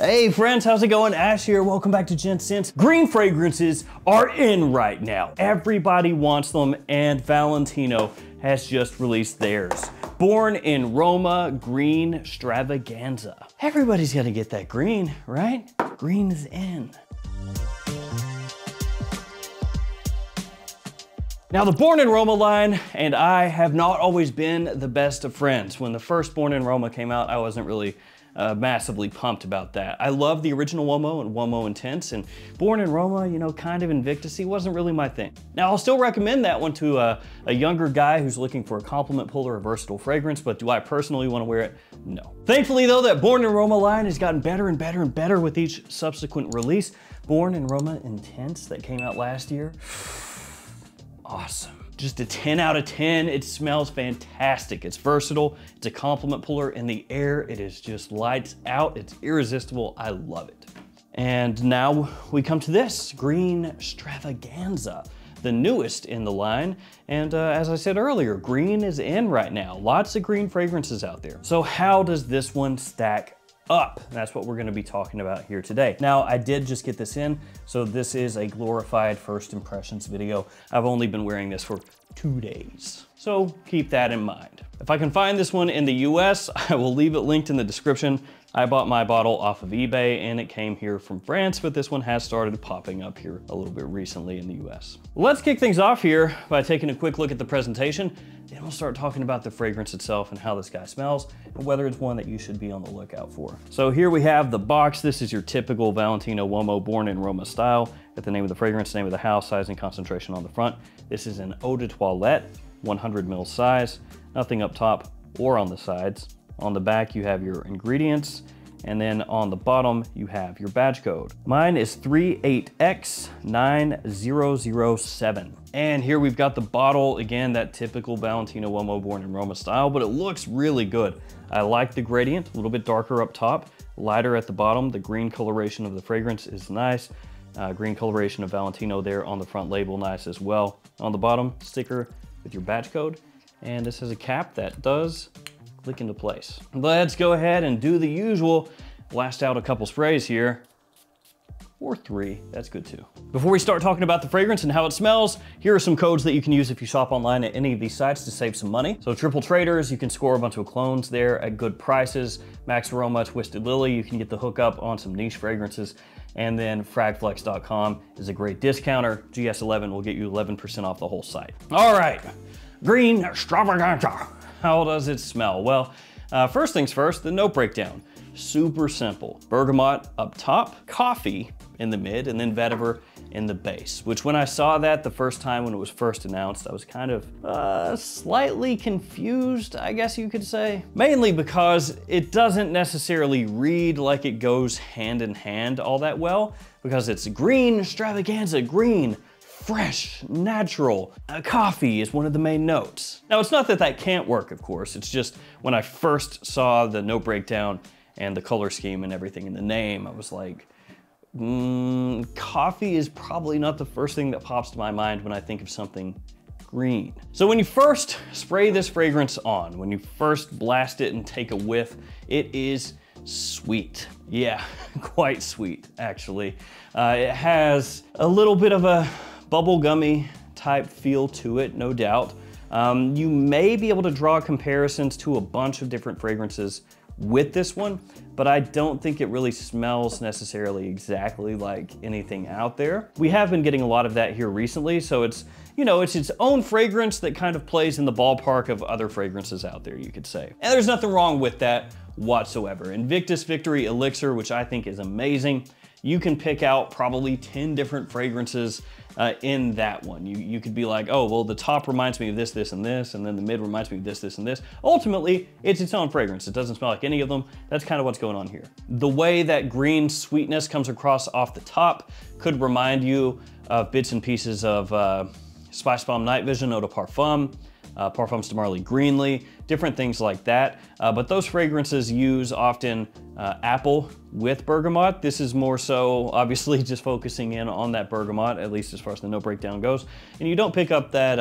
Hey friends, how's it going? Ash here, welcome back to Gents Scents. Green fragrances are in right now. Everybody wants them, and Valentino has just released theirs. Born in Roma Green Stravaganza. Everybody's gonna get that green, right? Green is in. Now the Born in Roma line and I have not always been the best of friends. When the first Born in Roma came out, I wasn't really massively pumped about that. I love the original Uomo and Uomo Intense, and Born in Roma, you know, kind of Invictus-y, wasn't really my thing. Now I'll still recommend that one to a younger guy who's looking for a compliment puller or versatile fragrance, but do I personally want to wear it? No. Thankfully though, that Born in Roma line has gotten better and better and better with each subsequent release. Born in Roma Intense that came out last year. Awesome. Just a 10 out of 10. It smells fantastic. It's versatile. It's a compliment puller in the air. It is just lights out. It's irresistible. I love it. And now we come to this Green Stravaganza, the newest in the line. And as I said earlier, green is in right now. Lots of green fragrances out there. So how does this one stack up? That's what we're going to be talking about here today. Now, I did just get this in, so this is a glorified first impressions video. I've only been wearing this for 2 days, so keep that in mind. If I can find this one in the US, I will leave it linked in the description. I bought my bottle off of eBay and it came here from France, but this one has started popping up here a little bit recently in the US. Let's kick things off here by taking a quick look at the presentation. Then we'll start talking about the fragrance itself and how this guy smells and whether it's one that you should be on the lookout for. So here we have the box. This is your typical Valentino Uomo Born in Roma style. Got the name of the fragrance, name of the house, size and concentration on the front. This is an eau de toilette, 100 ml size, nothing up top or on the sides. On the back, you have your ingredients, and then on the bottom, you have your badge code. Mine is 38X9007. And here we've got the bottle, again, that typical Valentino Uomo Born in Roma style, but it looks really good. I like the gradient, a little bit darker up top, lighter at the bottom. The green coloration of the fragrance is nice. Green coloration of Valentino there on the front label, nice as well. On the bottom, sticker with your badge code. And this has a cap that does click into place. Let's go ahead and do the usual. Blast out a couple sprays here, or three, that's good too. Before we start talking about the fragrance and how it smells, here are some codes that you can use if you shop online at any of these sites to save some money. So Triple Traders, you can score a bunch of clones there at good prices. MAXAROMA, Twisted Lily, you can get the hookup on some niche fragrances. And then FRAGFLEX.com is a great discounter. GS11 will get you 11% off the whole site. All right, Green Stravaganza. How does it smell? Well, first things first, the note breakdown. Super simple. Bergamot up top, coffee in the mid, and then vetiver in the base, which when I saw that the first time when it was first announced, I was kind of slightly confused, I guess you could say. Mainly because it doesn't necessarily read like it goes hand in hand all that well, because it's Green Stravaganza, green, fresh, natural. Coffee is one of the main notes. Now it's not that that can't work, of course, it's just when I first saw the note breakdown and the color scheme and everything in the name, I was like, coffee is probably not the first thing that pops to my mind when I think of something green. So when you first spray this fragrance on, when you first blast it and take a whiff, it is sweet. Yeah, quite sweet, actually. It has a little bit of a bubblegummy type feel to it, no doubt. You may be able to draw comparisons to a bunch of different fragrances with this one, but I don't think it really smells necessarily exactly like anything out there. We have been getting a lot of that here recently, so it's, you know, it's its own fragrance that kind of plays in the ballpark of other fragrances out there, you could say. And there's nothing wrong with that whatsoever. Invictus Victory Elixir, which I think is amazing. You can pick out probably 10 different fragrances in that one. You could be like, oh, well, the top reminds me of this, this, and this, and then the mid reminds me of this, this, and this. Ultimately, it's its own fragrance. It doesn't smell like any of them. That's kind of what's going on here. The way that green sweetness comes across off the top could remind you of bits and pieces of Spicebomb Night Vision, Eau de Parfum, Parfums de Marly, Greenley, different things like that. But those fragrances use often apple with bergamot. This is more so obviously just focusing in on that bergamot, at least as far as the note breakdown goes. And you don't pick up that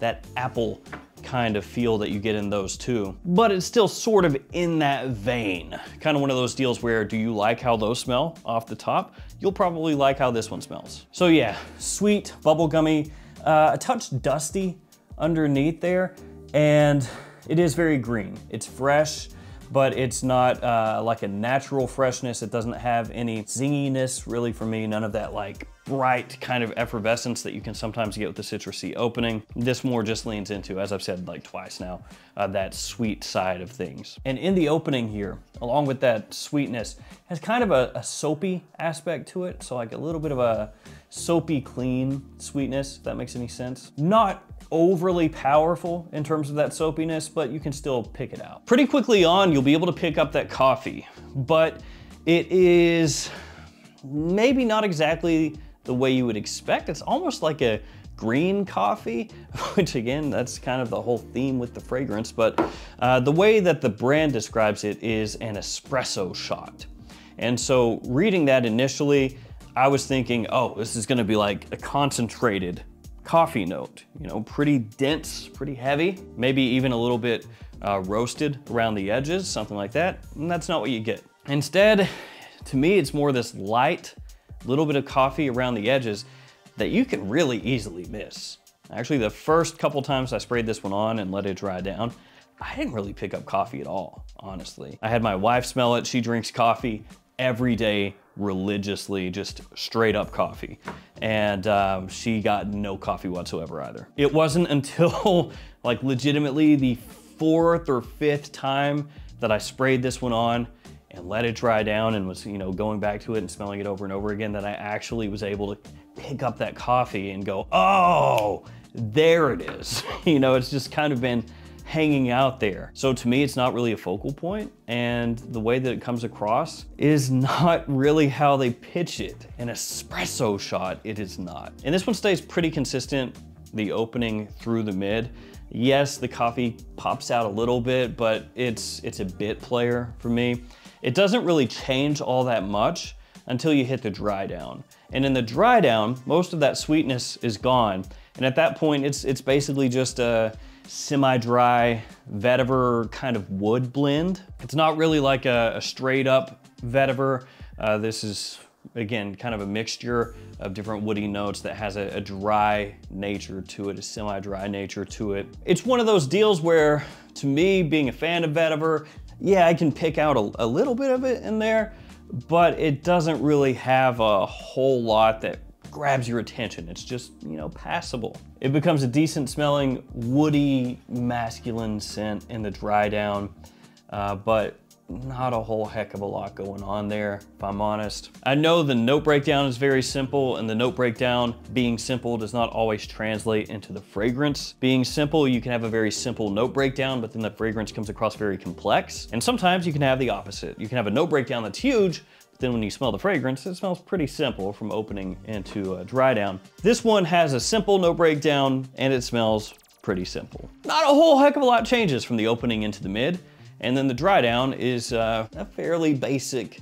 that apple kind of feel that you get in those too. But it's still sort of in that vein. Kind of one of those deals where, do you like how those smell off the top? You'll probably like how this one smells. So yeah, sweet, bubblegummy, a touch dusty underneath there, and it is very green. It's fresh, but it's not like a natural freshness. It doesn't have any zinginess really for me, none of that like bright kind of effervescence that you can sometimes get with the citrusy opening. This more just leans into, as I've said like twice now, that sweet side of things. And in the opening here, along with that sweetness, has kind of a soapy aspect to it. So like a little bit of a soapy clean sweetness, if that makes any sense. Not overly powerful in terms of that soapiness, but you can still pick it out. Pretty quickly on, you'll be able to pick up that coffee, but it is maybe not exactly the way you would expect. It's almost like a green coffee, which again, that's kind of the whole theme with the fragrance, but the way that the brand describes it is an espresso shot. And so reading that initially, I was thinking, oh, this is gonna be like a concentrated coffee note, you know, pretty dense, pretty heavy, maybe even a little bit roasted around the edges, something like that. And that's not what you get. Instead, to me, it's more this light, little bit of coffee around the edges that you can really easily miss. Actually, the first couple times I sprayed this one on and let it dry down, I didn't really pick up coffee at all, honestly. I had my wife smell it. She drinks coffee every day, religiously, just straight up coffee. And she got no coffee whatsoever either. It wasn't until like legitimately the fourth or fifth time that I sprayed this one on and let it dry down and was, you know, going back to it and smelling it over and over again that I actually was able to pick up that coffee and go, oh, there it is. You know, it's just kind of been hanging out there. So to me, it's not really a focal point, and the way that it comes across is not really how they pitch it. An espresso shot, it is not. And this one stays pretty consistent, the opening through the mid. Yes, the coffee pops out a little bit, but it's a bit player for me. It doesn't really change all that much until you hit the dry down. And in the dry down, most of that sweetness is gone. And at that point, it's basically just a semi-dry vetiver kind of wood blend. It's not really like a straight up vetiver. This is, again, kind of a mixture of different woody notes that has a dry nature to it, a semi-dry nature to it. It's one of those deals where, to me, being a fan of vetiver, yeah, I can pick out a little bit of it in there, but it doesn't really have a whole lot that grabs your attention. It's just, you know, passable. It becomes a decent smelling, woody, masculine scent in the dry down, but not a whole heck of a lot going on there, if I'm honest. I know the note breakdown is very simple, and the note breakdown being simple does not always translate into the fragrance. Being simple, you can have a very simple note breakdown, but then the fragrance comes across very complex. And sometimes you can have the opposite. You can have a note breakdown that's huge, then when you smell the fragrance, it smells pretty simple from opening into a dry down. This one has a simple note breakdown and it smells pretty simple. Not a whole heck of a lot changes from the opening into the mid. And then the dry down is a fairly basic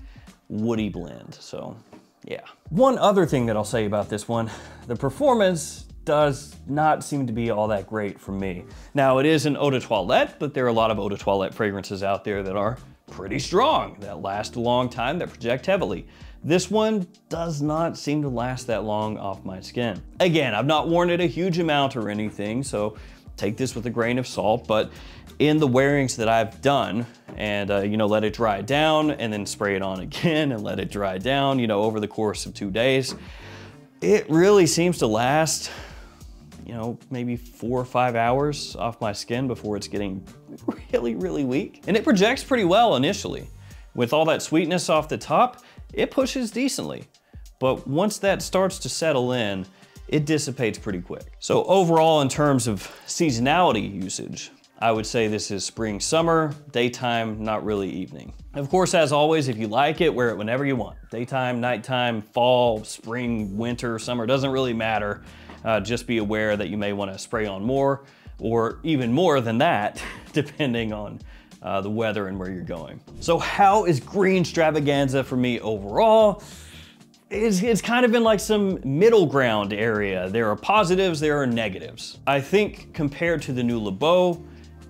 woody blend, so yeah. One other thing that I'll say about this one, the performance does not seem to be all that great for me. Now it is an eau de toilette, but there are a lot of eau de toilette fragrances out there that are pretty strong, that last a long time, that project heavily. This one does not seem to last that long off my skin. Again, I've not worn it a huge amount or anything, so take this with a grain of salt, but in the wearings that I've done and, you know, let it dry down and then spray it on again and let it dry down, you know, over the course of 2 days, it really seems to last, you know, maybe 4 or 5 hours off my skin before it's getting really, really weak. And it projects pretty well initially. With all that sweetness off the top, it pushes decently. But once that starts to settle in, it dissipates pretty quick. So overall, in terms of seasonality usage, I would say this is spring, summer, daytime, not really evening. Of course, as always, if you like it, wear it whenever you want. Daytime, nighttime, fall, spring, winter, summer, doesn't really matter. Just be aware that you may want to spray on more or even more than that, depending on the weather and where you're going. So how is Green Stravaganza for me overall? it's kind of in like some middle ground area. There are positives, there are negatives. I think compared to the new Le Beau,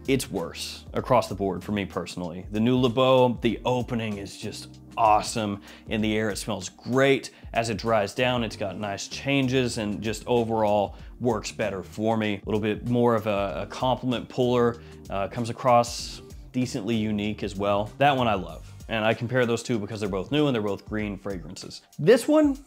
it's worse across the board for me personally. The new Le Beau, the opening is just awesome. In the air, it smells great. As it dries down, it's got nice changes and just overall works better for me. A little bit more of a compliment puller, comes across decently unique as well. That one I love. And I compare those two because they're both new and they're both green fragrances. This one,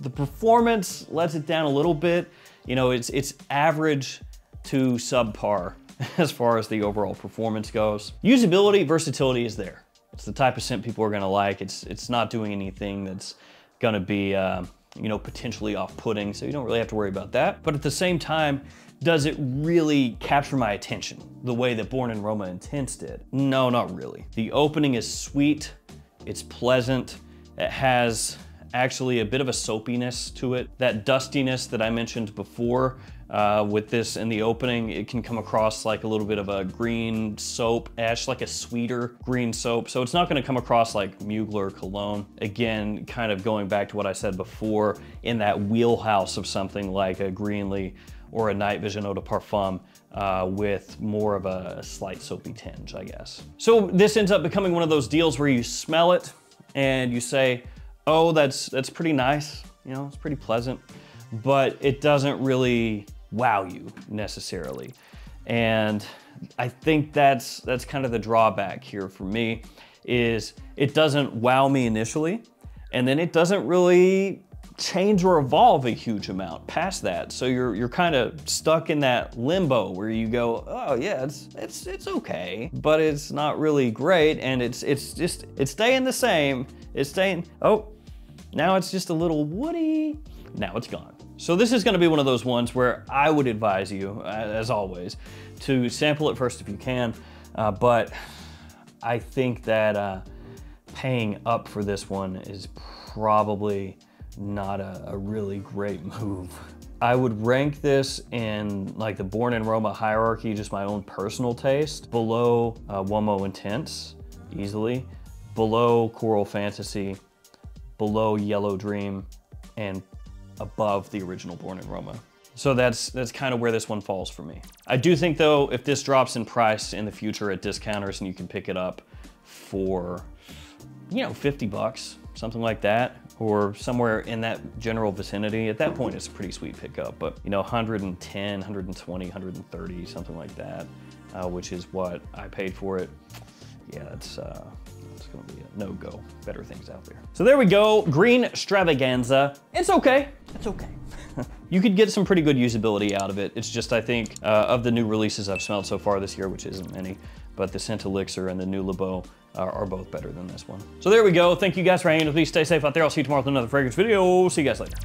the performance lets it down a little bit. You know, it's average to subpar as far as the overall performance goes. Usability, versatility is there. It's the type of scent people are gonna like. It's not doing anything that's gonna be, you know, potentially off-putting, so you don't really have to worry about that. But at the same time, does it really capture my attention the way that Born in Roma Intense did? No, not really. The opening is sweet, it's pleasant, it has actually a bit of a soapiness to it. That dustiness that I mentioned before with this in the opening, it can come across like a little bit of a green soap ash, like a sweeter green soap. So it's not gonna come across like Mugler cologne. Again, kind of going back to what I said before, in that wheelhouse of something like a Greenley or a Night Vision Eau de Parfum with more of a slight soapy tinge, I guess. So this ends up becoming one of those deals where you smell it and you say, oh, that's pretty nice, you know, it's pretty pleasant, but it doesn't really wow you necessarily. And I think that's kind of the drawback here for me, is it doesn't wow me initially, and then it doesn't really change or evolve a huge amount past that. So you're kind of stuck in that limbo where you go, oh yeah, it's okay, but it's not really great, and it's staying the same. It's staying, oh, now it's just a little woody. Now it's gone. So this is gonna be one of those ones where I would advise you, as always, to sample it first if you can, but I think that paying up for this one is probably not a really great move. I would rank this in like the Born in Roma hierarchy, just my own personal taste, below Uomo Intense, easily, below Coral Fantasy, below Yellow Dream, and above the original Born in Roma. So that's kind of where this one falls for me. I do think though, if this drops in price in the future at discounters and you can pick it up for, you know, 50 bucks, something like that, or somewhere in that general vicinity. At that point, it's a pretty sweet pickup, but you know, 110, 120, 130, something like that, which is what I paid for it. Yeah, that's gonna be a no-go. Better things out there. So there we go, Green Stravaganza. It's okay, it's okay. You could get some pretty good usability out of it. It's just, I think, of the new releases I've smelled so far this year, which isn't many, but the Scent Elixir and the new Le Beau are both better than this one. So there we go. Thank you guys for hanging with me. Stay safe out there. I'll see you tomorrow with another fragrance video. See you guys later.